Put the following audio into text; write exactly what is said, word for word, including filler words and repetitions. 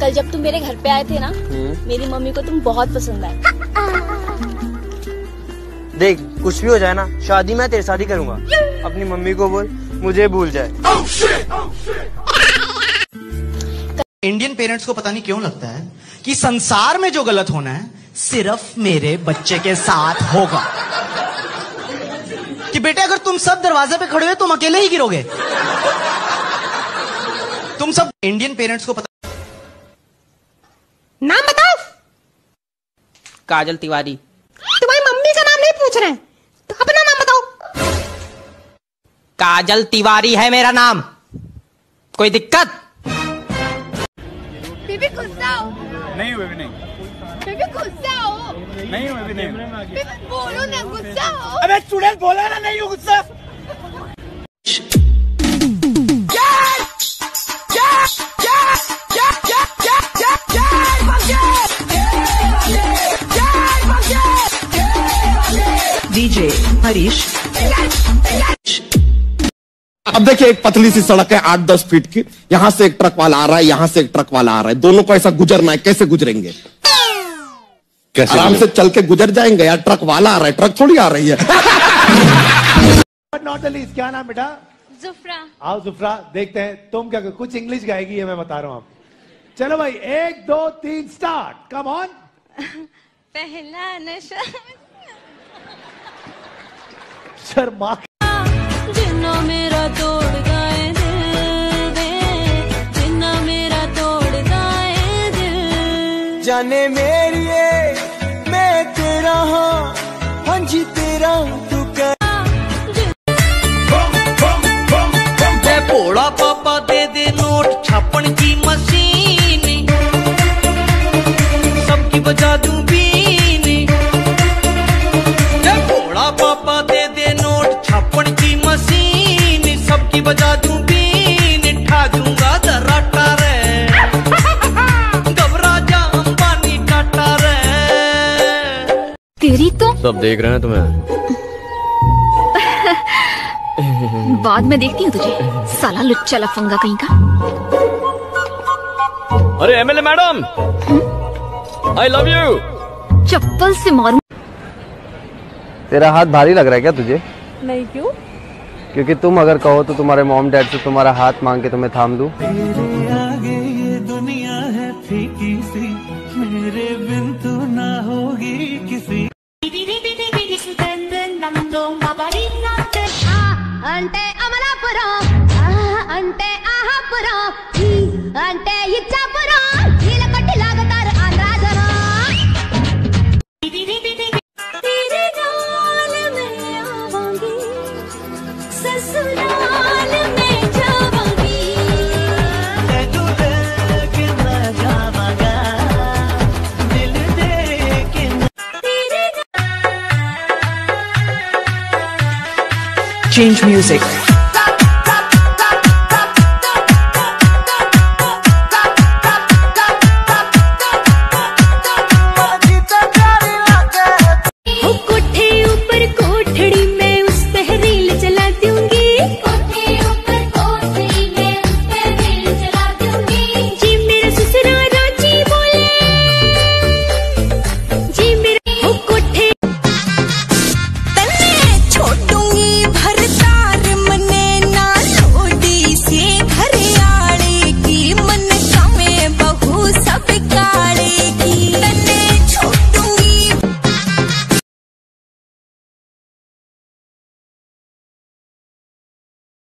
कल जब तुम मेरे घर पे आए थे ना, मेरी मम्मी को तुम बहुत पसंद आए। देख कुछ भी हो जाए ना, शादी में तेरे साथ ही करूँगा। अपनी मम्मी को बोल मुझे भूल जाए। oh shit, oh shit. Indian parents को पता नहीं क्यों लगता है कि संसार में जो गलत होना है सिर्फ मेरे बच्चे के साथ होगा। कि बेटे अगर तुम सब दरवाजे पे खड़े हो तुम अकेले ही गिरोगे। तुम सब इंडियन पेरेंट्स को पता। नाम बताओ। काजल तिवारी। तुम्हारी मम्मी का नाम नहीं पूछ रहे हैं, तो अपना नाम बताओ। काजल तिवारी है मेरा नाम। कोई दिक्कत? बेबी गुस्सा हो? नहीं बेबी नहीं। बेबी गुस्सा हो? नहीं बेबी नहीं। बेबी बोलो ना गुस्सा हो। अबे स्टूडेंट बोला ना नहीं गुस्सा। डीजे हरीश। अब देखिए एक पतली सी सड़क है आठ दस फीट की, यहाँ से एक ट्रक वाला आ रहा है, यहाँ से एक ट्रक वाला आ रहा है, दोनों को ऐसा गुजरना है। कैसे गुजरेंगे? कैसे आराम से चल के गुजर जाएंगे यार, ट्रक वाला आ रहा है, ट्रक थोड़ी आ रही है। Not at least. क्या नाम बेटा? जुफ्रा। आओ जुफ्रा, देखते हैं तुम क्या कुछ इंग्लिश गाएगी, ये मैं बता रहा हूँ आपको। चलो भाई एक दो तीन स्टार्ट, कम ऑन। पहला नशा शर्मा जिन्ना मेरा तोड़ गए दिल, जिन्ना मेरा तोड़ गए दिल, जाने मेरी मैं तेरा हाँ, हाँ जी तेरा तू कर। भोला पापा दे दे नोट, छापन की मशीन सबकी बजा दूं बीनी। भोला पापा दे दे नोट, छापन की मशीन सबकी बजा दूं बीनी। ठा दूंगा दर्राटा रे, घबरा जा अंबानी टाटा रे। तेरी तो सब देख रहे हैं तुम्हें, बाद में देखती हूँ तुझे साला लुच्चा लफंगा कहीं का। अरे MLA madam I love you. चप्पल से मारूं। तेरा हाथ भारी लग रहा है क्या तुझे? नहीं। क्यों? क्योंकि तुम अगर कहो तो तुम्हारे मॉम डैड से तुम्हारा हाथ मांग के तुम्हें थाम दूं। तेरे आगे ये दुनिया है फीकी सी, मेरे बिन तू ना होगी किसी। अंटे अमलापुरम अंटे आहापुरम अंटे इच्छापुरम नीलकंठ लागतार आंध्रा जरा। तेरे नाल में आवांगी, ससुराल में जावांगी, तू लेके मैं जावांगा, दिल दे के। Change music.